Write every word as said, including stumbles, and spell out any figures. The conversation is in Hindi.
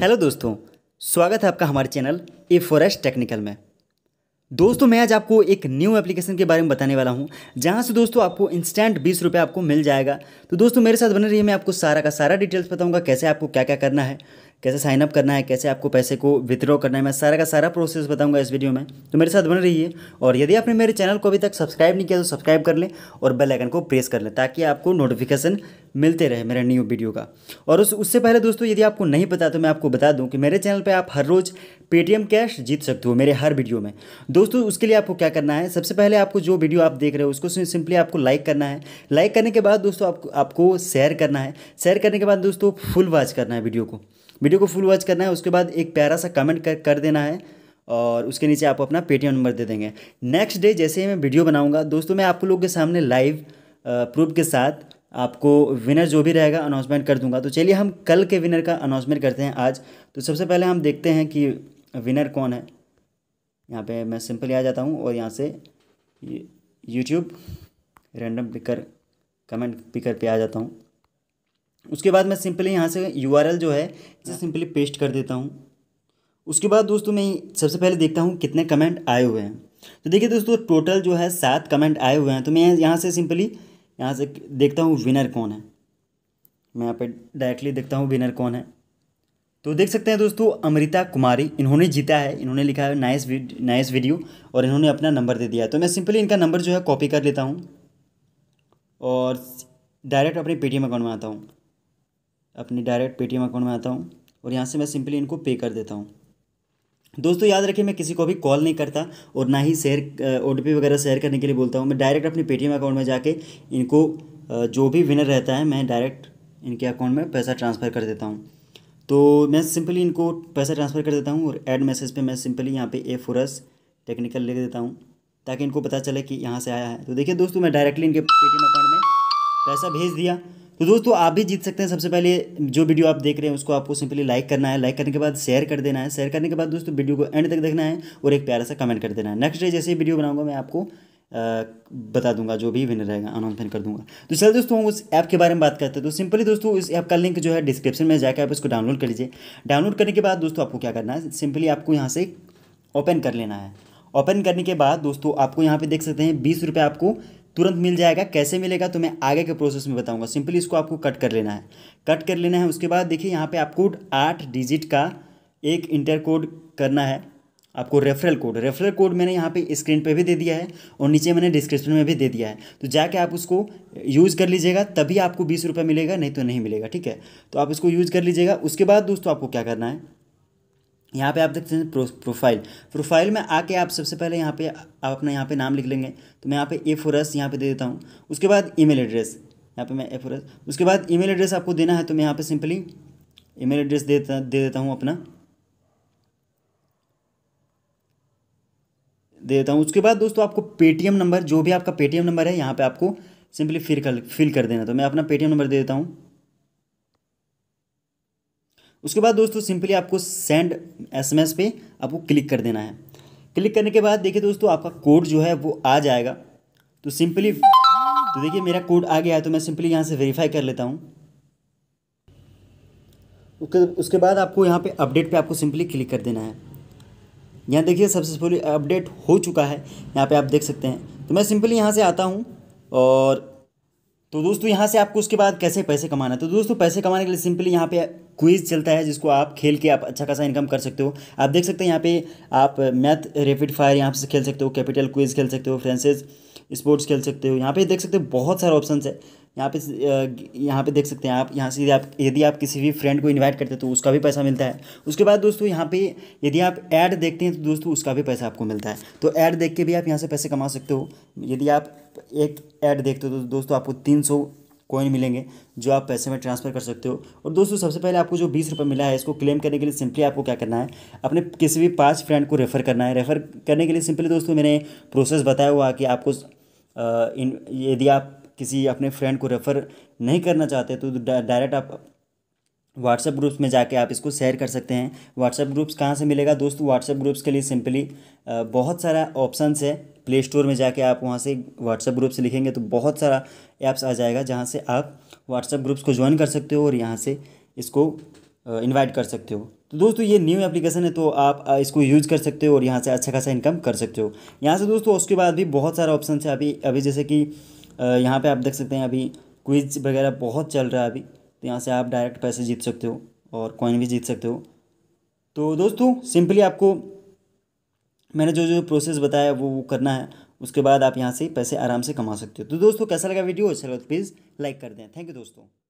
हेलो दोस्तों, स्वागत है आपका हमारे चैनल ए फॉरेस्ट टेक्निकल में। दोस्तों मैं आज आपको एक न्यू एप्लीकेशन के बारे में बताने वाला हूं, जहां से दोस्तों आपको इंस्टेंट बीस रुपये आपको मिल जाएगा। तो दोस्तों मेरे साथ बने रहिए, मैं आपको सारा का सारा डिटेल्स बताऊंगा, कैसे आपको क्या क्या करना है, कैसे साइनअप करना है, कैसे आपको पैसे को विथड्रॉ करना है। मैं सारा का सारा प्रोसेस बताऊंगा इस वीडियो में, तो मेरे साथ बने रहिए। और यदि आपने मेरे चैनल को अभी तक सब्सक्राइब नहीं किया तो सब्सक्राइब कर लें और बेल आइकन को प्रेस कर लें, ताकि आपको नोटिफिकेशन मिलते रहे मेरा न्यू वीडियो का। और उस उससे पहले दोस्तों, यदि आपको नहीं पता तो मैं आपको बता दूं कि मेरे चैनल पे आप हर रोज़ पेटीएम कैश जीत सकते हो मेरे हर वीडियो में। दोस्तों उसके लिए आपको क्या करना है, सबसे पहले आपको जो वीडियो आप देख रहे हो उसको सिंपली आपको लाइक करना है। लाइक करने के बाद दोस्तों आपको आपको शेयर करना है। शेयर करने के बाद दोस्तों फुल वॉच करना है वीडियो को वीडियो को फुल वॉच करना है। उसके बाद एक प्यारा सा कमेंट कर, कर देना है और उसके नीचे आप अपना पेटीएम नंबर दे देंगे। नेक्स्ट डे जैसे ही मैं वीडियो बनाऊँगा दोस्तों, मैं आप लोग के सामने लाइव प्रूफ के साथ आपको विनर जो भी रहेगा अनाउंसमेंट कर दूंगा। तो चलिए हम कल के विनर का अनाउंसमेंट करते हैं आज। तो सबसे पहले हम देखते हैं कि विनर कौन है। यहाँ पे मैं सिंपली आ जाता हूँ और यहाँ से YouTube random picker comment picker पे आ जाता हूँ। उसके बाद मैं सिंपली यहाँ से यूआरएल जो है इसे सिंपली पेस्ट कर देता हूँ। उसके बाद दोस्तों मैं सबसे पहले देखता हूँ कितने कमेंट आए हुए हैं। तो देखिए दोस्तों टोटल जो है सात कमेंट आए हुए हैं। तो मैं यहाँ से सिंपली यहाँ से देखता हूँ विनर कौन है। मैं यहाँ पे डायरेक्टली देखता हूँ विनर कौन है। तो देख सकते हैं दोस्तों अमृता कुमारी, इन्होंने जीता है। इन्होंने लिखा है नाइस नाइस वीडियो और इन्होंने अपना नंबर दे दिया है। तो मैं सिंपली इनका नंबर जो है कॉपी कर लेता हूँ और डायरेक्ट अपने पेटीएम अकाउंट में आता हूँ अपने डायरेक्ट पेटीएम अकाउंट में आता हूँ और यहाँ से मैं सिंपली इनको पे कर देता हूँ। दोस्तों याद रखिए मैं किसी को भी कॉल नहीं करता और ना ही शेयर ओटीपी वगैरह शेयर करने के लिए बोलता हूँ। मैं डायरेक्ट अपने पेटीएम अकाउंट में जाके इनको जो भी विनर रहता है मैं डायरेक्ट इनके अकाउंट में पैसा ट्रांसफ़र कर देता हूँ। तो मैं सिंपली इनको पैसा ट्रांसफ़र कर देता हूँ और ऐड मैसेज पे मैं सिंपली यहाँ पे ए फोरस टेक्निकल लिख देता हूँ, ताकि इनको पता चले कि यहाँ से आया है। तो देखिए दोस्तों मैं डायरेक्टली इनके पेटीएम अकाउंट में पैसा भेज दिया। तो दोस्तों आप भी जीत सकते हैं। सबसे पहले जो वीडियो आप देख रहे हैं उसको आपको सिंपली लाइक करना है। लाइक करने के बाद शेयर कर देना है। शेयर करने के बाद दोस्तों वीडियो को एंड तक देखना है और एक प्यारा सा कमेंट कर देना है। नेक्स्ट डे जैसे ही वीडियो बनाऊंगा मैं आपको आ, बता दूंगा, जो भी विनर रहेगा अनाउंसमेंट कर दूंगा। तो चलिए दोस्तों हम उस ऐप के बारे में बात करते हैं। तो सिंपली दोस्तों इस ऐप का लिंक जो है डिस्क्रिप्शन में जाकर आप इसको डाउनलोड कर लीजिए। डाउनलोड करने के बाद दोस्तों आपको क्या करना है, सिंपली आपको यहाँ से ओपन कर लेना है। ओपन करने के बाद दोस्तों आपको यहाँ पे देख सकते हैं बीस रुपये आपको तुरंत मिल जाएगा। कैसे मिलेगा तो मैं आगे के प्रोसेस में बताऊंगा। सिंपली इसको आपको कट कर लेना है कट कर लेना है उसके बाद देखिए यहाँ पे आपको आठ डिजिट का एक इंटर कोड करना है, आपको रेफरल कोड रेफरल कोड मैंने यहाँ पे स्क्रीन पे भी दे दिया है और नीचे मैंने डिस्क्रिप्शन में भी दे दिया है। तो जाके आप उसको यूज़ कर लीजिएगा, तभी आपको बीस रुपये मिलेगा, नहीं तो नहीं मिलेगा। ठीक है, तो आप इसको यूज़ कर लीजिएगा। उसके बाद दोस्तों आपको क्या करना है, यहाँ पे आप देखते हैं प्रो, प्रोफाइल प्रोफाइल में आके आप सबसे पहले यहाँ पे आप अपना यहाँ पे नाम लिख लेंगे। तो मैं यहाँ पे ए फोरस यहाँ पे दे देता हूँ। उसके बाद ईमेल एड्रेस यहाँ पे मैं ए फोरस उसके बाद ईमेल एड्रेस आपको देना है। तो मैं यहाँ पे सिंपली ईमेल एड्रेस दे देता दे देता हूँ अपना दे देता हूँ। उसके बाद दोस्तों आपको पेटीएम नंबर, जो भी आपका पेटीएम नंबर है यहाँ पर आपको सिंपली फिल कर फिल कर देना। तो मैं अपना पेटीएम नंबर दे देता हूँ। उसके बाद दोस्तों सिंपली आपको सेंड एसएमएस पे आपको क्लिक कर देना है। क्लिक करने के बाद देखिए दोस्तों आपका कोड जो है वो आ जाएगा। तो सिंपली तो देखिए मेरा कोड आ गया है। तो मैं सिंपली यहाँ से वेरीफाई कर लेता हूँ। उसके बाद आपको यहाँ पे अपडेट पे आपको सिंपली क्लिक कर देना है। यहाँ देखिए सक्सेसफुली अपडेट हो चुका है, यहाँ पर आप देख सकते हैं। तो मैं सिंपली यहाँ से आता हूँ और तो दोस्तों यहाँ से आपको उसके बाद कैसे पैसे कमाना है। तो दोस्तों पैसे कमाने के लिए सिंपली यहाँ पे क्विज़ चलता है, जिसको आप खेल के आप अच्छा खासा इनकम कर सकते हो। आप देख सकते हैं यहाँ पे आप मैथ रैपिड फायर यहाँ से खेल सकते हो, कैपिटल क्विज़ खेल सकते हो, फ्रेंसेज स्पोर्ट्स खेल सकते हो। यहाँ पे देख सकते हो बहुत सारे ऑप्शन है। यहाँ पे यहाँ पे देख सकते हैं आप यहाँ से आप यदि आप किसी भी फ्रेंड को इन्वाइट करते हैं तो उसका भी पैसा मिलता है। उसके बाद दोस्तों यहाँ पे यदि आप ऐड देखते हैं तो दोस्तों उसका भी पैसा आपको मिलता है। तो ऐड देख के भी आप यहाँ से पैसे कमा सकते हो। यदि आप एक ऐड देखते हो तो दोस्तों आपको तीन सौ कोइन मिलेंगे, जो आप पैसे में ट्रांसफ़र कर सकते हो। और दोस्तों सबसे पहले आपको जो बीस रुपये मिला है, इसको क्लेम करने के लिए सिंपली आपको क्या करना है, अपने किसी भी पाँच फ्रेंड को रेफ़र करना है। रेफ़र करने के लिए सिंपली दोस्तों मैंने प्रोसेस बताया हुआ कि आपको इन यदि आप किसी अपने फ्रेंड को रेफ़र नहीं करना चाहते तो डायरेक्ट आप व्हाट्सएप ग्रुप्स में जाके आप इसको शेयर कर सकते हैं। व्हाट्सएप ग्रुप्स कहाँ से मिलेगा दोस्तों, व्हाट्सएप ग्रुप्स के लिए सिंपली बहुत सारा ऑप्शंस है। प्ले स्टोर में जाके आप वहाँ से व्हाट्सएप ग्रुप्स लिखेंगे तो बहुत सारा ऐप्स आ जाएगा, जहाँ से आप व्हाट्सएप ग्रुप्स को ज्वाइन कर सकते हो और यहाँ से इसको इन्वाइट कर सकते हो। तो दोस्तों ये न्यू एप्लीकेशन है, तो आप इसको यूज़ कर सकते हो और यहाँ से अच्छा खासा इनकम कर सकते हो। यहाँ से दोस्तों उसके बाद भी बहुत सारा ऑप्शन है। अभी अभी जैसे कि यहाँ पे आप देख सकते हैं अभी क्विज वगैरह बहुत चल रहा है अभी, तो यहाँ से आप डायरेक्ट पैसे जीत सकते हो और कॉइन भी जीत सकते हो। तो दोस्तों सिंपली आपको मैंने जो जो प्रोसेस बताया वो वो करना है, उसके बाद आप यहाँ से पैसे आराम से कमा सकते हो। तो दोस्तों कैसा लगा वीडियो, अच्छा लगा तो प्लीज़ लाइक कर दें। थैंक यू दोस्तों।